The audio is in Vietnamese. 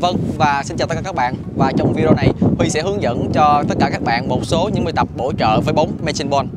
Vâng, và xin chào tất cả các bạn. Và trong video này Huy sẽ hướng dẫn cho tất cả các bạn một số những bài tập bổ trợ với bóng matching ball.